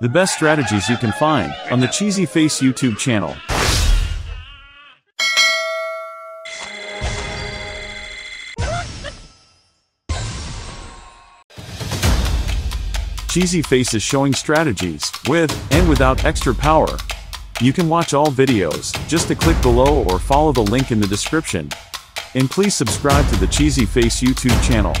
The best strategies you can find on the CheesyFace YouTube channel. CheesyFace is showing strategies with and without extra power. You can watch all videos, just to click below or follow the link in the description. And please subscribe to the CheesyFace YouTube channel.